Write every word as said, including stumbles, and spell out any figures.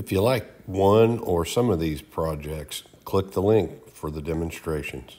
If you like one or some of these projects, click the link for the demonstrations.